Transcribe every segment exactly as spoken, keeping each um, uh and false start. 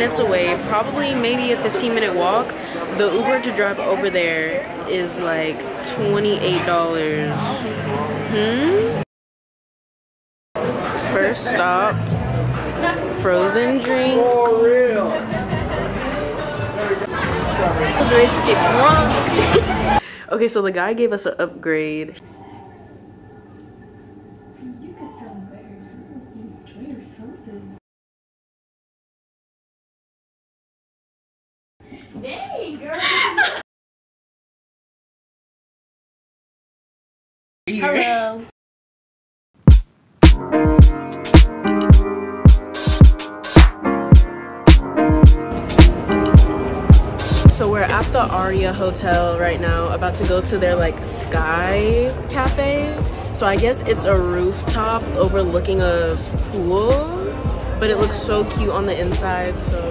minutes away, probably maybe a fifteen minute walk. The Uber to drive over there is like twenty-eight dollars. Hmm? First stop, frozen drink. For real. I was ready to get drunk. Okay, so the guy gave us an upgrade. Dang, girl. Hello. So we're at the Aria hotel right now, about to go to their like sky cafe. So I guess it's a rooftop overlooking a pool, but it looks so cute on the inside, so.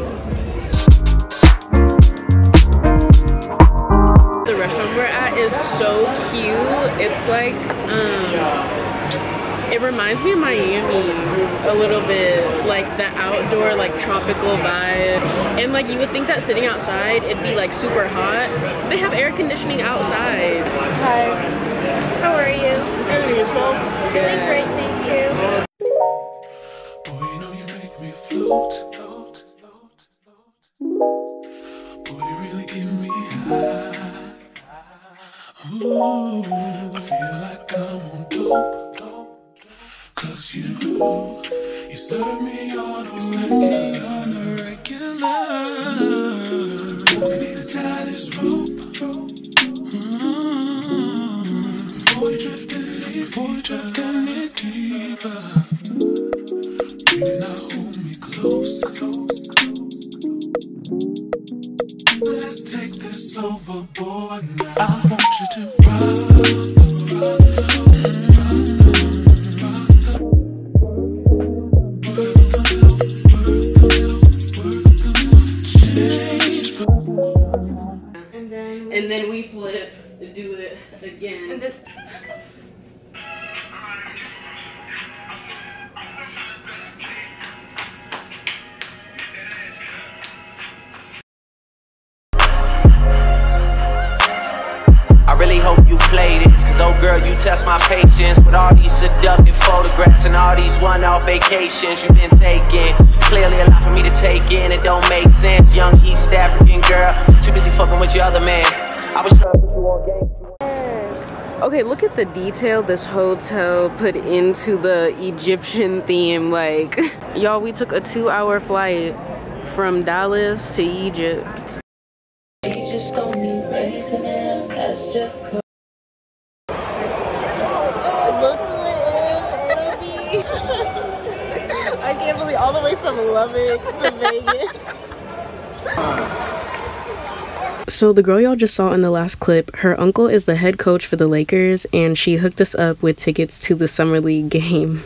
The restaurant we're at is so cute. It's like, um, it reminds me of Miami a little bit. Like the outdoor, like tropical vibe. And like you would think that sitting outside, it'd be like super hot. They have air conditioning outside. Hi. How are you? Good, yourself? Good. Doing great, thank you. Boy, you know you make me float. Float, float, float. Boy, you really give me high. Ooh, I feel like I'm on dope, dope, cause you, you serve me on a regular, on a regular. We need to tie this rope, mm-hmm. Before we drift in, before we drift any deeper. Baby, now hold me close, close. Let's take this overboard now. I want you to run, run, run, run, run. Test my patience with all these seductive photographs and all these one-off vacations you've been taking. Clearly a lot for me to take in, it don't make sense. Young East African girl, too busy fucking with your other man. I was trying to put you on game. Okay, look at the detail this hotel put into the Egyptian theme. Like, y'all, we took a two-hour flight from Dallas to Egypt. You just gonna be racing him, that's just. All the way from Lubbock to Vegas. So the girl y'all just saw in the last clip, her uncle is the head coach for the Lakers, and she hooked us up with tickets to the summer league game.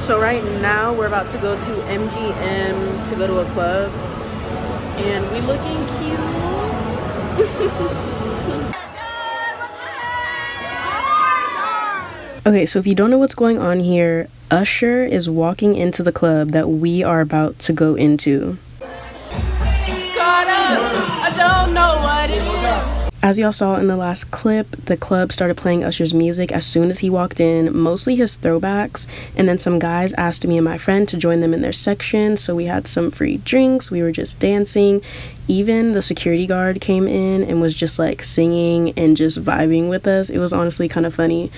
So right now we're about to go to M G M to go to a club, and we looking cute. Okay, so if you don't know what's going on here, Usher is walking into the club that we are about to go into. Got up. I don't know what it is. As y'all saw in the last clip, the club started playing Usher's music as soon as he walked in, mostly his throwbacks, and then some guys asked me and my friend to join them in their section, so we had some free drinks, we were just dancing. Even the security guard came in and was just like singing and just vibing with us. It was honestly kind of funny.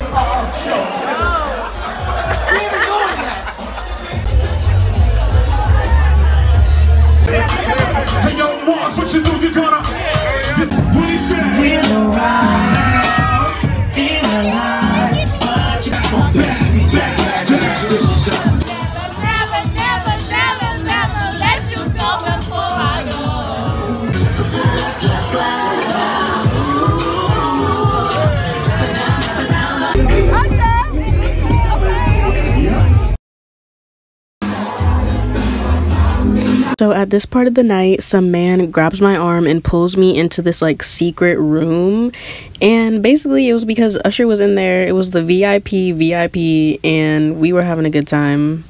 that's what you do, you're gonna. This what he said. We'll arrive, feel alive, but you won't mess me back. Never, never, never, never let you go before I go. Just like that. But now, but now, so at this part of the night, some man grabs my arm and pulls me into this like secret room, and basically it was because Usher was in there. It was the V I P V I P and we were having a good time.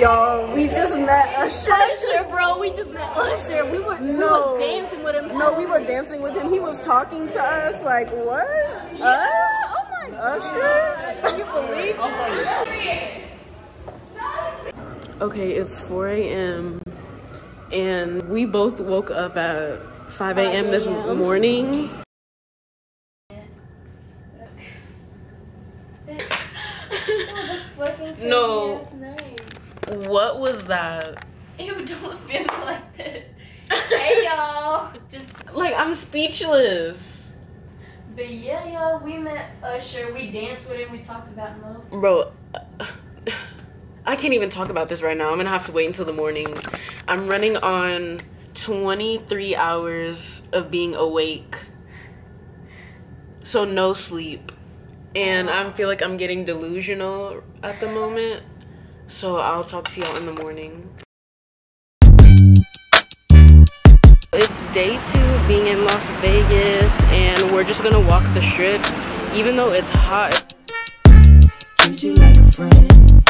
Y'all, we just met Usher. Usher, bro, we just met Usher. We were, no. we were dancing with him. No, we were dancing with him. He was talking to us like, what? Yeah. Us? Oh my Usher? God. Can you believe it? Okay, it's four A M and we both woke up at five A M this morning. No. What was that? Ew, don't feel like this. Hey, y'all. Just like, I'm speechless. But yeah, y'all, we met Usher. We danced with him. We talked about love. Bro, I can't even talk about this right now. I'm going to have to wait until the morning. I'm running on twenty-three hours of being awake. So no sleep. And I feel like I'm getting delusional at the moment. So I'll talk to y'all in the morning. It's day two being in Las Vegas and we're just gonna walk the strip even though it's hot. Treat you like a friend,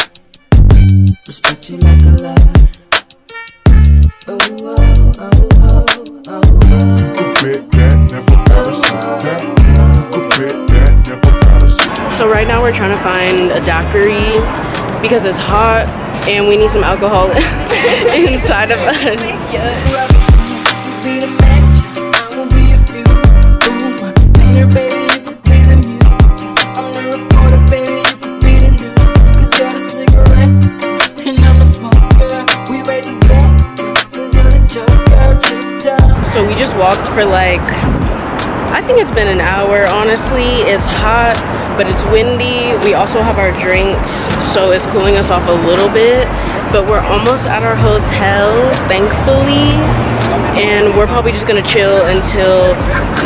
respect you like a lover. Oh, oh, oh, oh, oh, oh. Quit that, never gotta stop that. Quit that, never gotta stop that. So right now we're trying to find a daiquiri because it's hot and we need some alcohol inside of us. So we just walked for like, I think it's been an hour, honestly. It's hot, but it's windy. We also have our drinks, so it's cooling us off a little bit, but we're almost at our hotel, thankfully, and we're probably just gonna chill until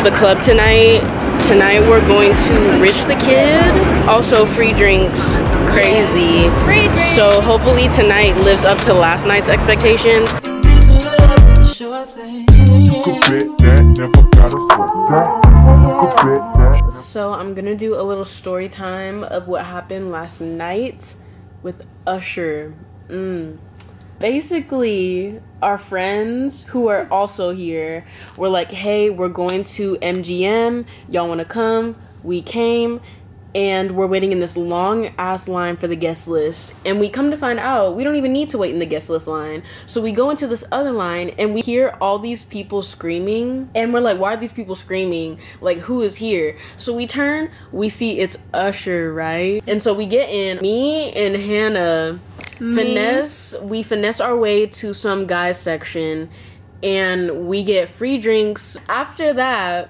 the club tonight. Tonight we're going to Rich the Kid. Also free drinks, crazy. Free drinks. So hopefully tonight lives up to last night's expectations. So I'm gonna do a little story time of what happened last night with Usher. Mm. Basically, our friends who are also here were like, hey, we're going to M G M, y'all wanna come? We came, and we're waiting in this long ass line for the guest list, and we come to find out we don't even need to wait in the guest list line. So we go into this other line and we hear all these people screaming and we're like, why are these people screaming? Like, who is here? So we turn, we see it's Usher, right? And so we get in, me and Hannah me. finesse we finesse our way to some guys section and we get free drinks. After that,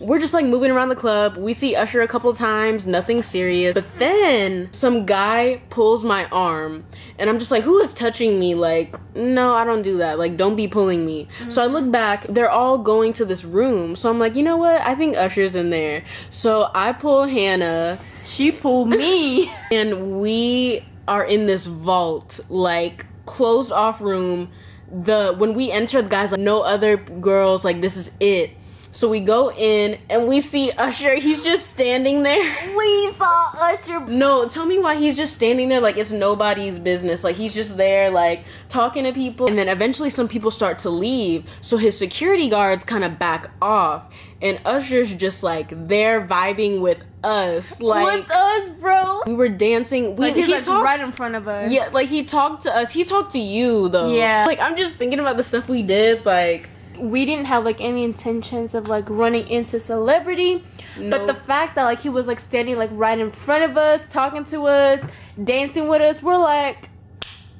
we're just like moving around the club. We see Usher a couple times, nothing serious. But then some guy pulls my arm and I'm just like, who is touching me? Like, no, I don't do that. Like, don't be pulling me. Mm-hmm. So I look back, they're all going to this room. So I'm like, you know what? I think Usher's in there. So I pull Hannah. She pulled me. And we are in this vault, like closed off room. The, when we entered, guys, like no other girls, like this is it. So we go in and we see Usher. He's just standing there. We saw Usher. No, tell me why he's just standing there like it's nobody's business. Like he's just there like talking to people. And then eventually some people start to leave. So his security guards kind of back off. And Usher's just like there vibing with us. Like, with us, bro. We were dancing. We, like, he's he like talk, right in front of us. Yeah, like he talked to us. He talked to you though. Yeah. Like I'm just thinking about the stuff we did. Like, we didn't have like any intentions of like running into celebrity, no. But the fact that like he was like standing like right in front of us, talking to us, dancing with us, we're like,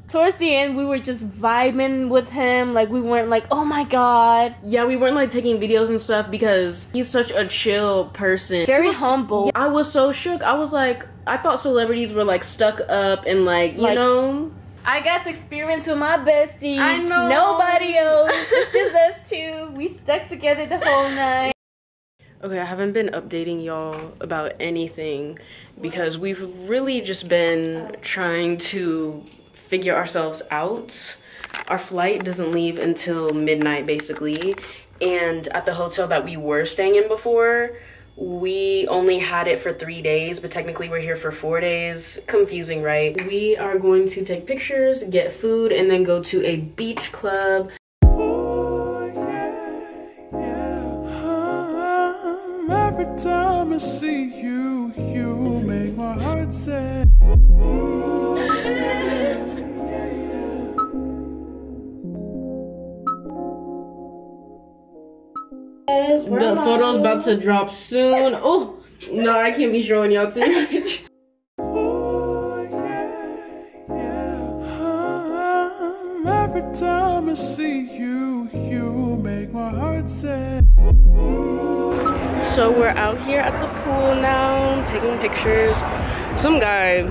towards the end we were just vibing with him. Like we weren't like, oh my god. Yeah, we weren't like taking videos and stuff because he's such a chill person. Very was, humble. I was so shook. I was like, I thought celebrities were like stuck up and like, you like, know. I got to experience with my bestie. I know. Nobody else. It's just us two. We stuck together the whole night. Okay, I haven't been updating y'all about anything because we've really just been trying to figure ourselves out. Our flight doesn't leave until midnight, basically. And at the hotel that we were staying in before, we only had it for three days, but technically we're here for four days. Confusing, right? We are going to take pictures, get food, and then go to a beach club. Oh, yeah, yeah. Every time I see you, you make my heart sad. Oh, yeah. Where the photo's I? about to drop soon. Oh, no, I can't be showing y'all too much. Oh, yeah, yeah. Every time I see you, you make my heart sad. So we're out here at the pool now, taking pictures. Some guy,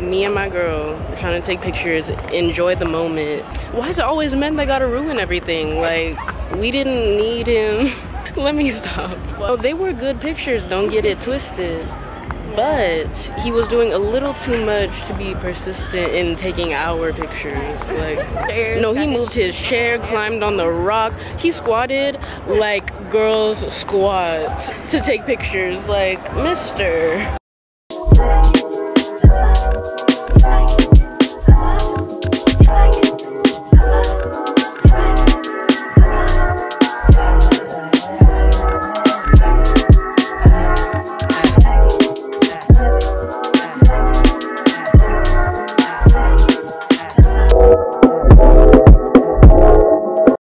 me and my girl, we're trying to take pictures, enjoy the moment. Why is it always men that gotta ruin everything? Like, we didn't need him. Let me stop. Well, they were good pictures, don't get it twisted, but he was doing a little too much to be persistent in taking our pictures. Like, no, he moved his chair, climbed on the rock, he squatted like girls squat to take pictures. Like, mister.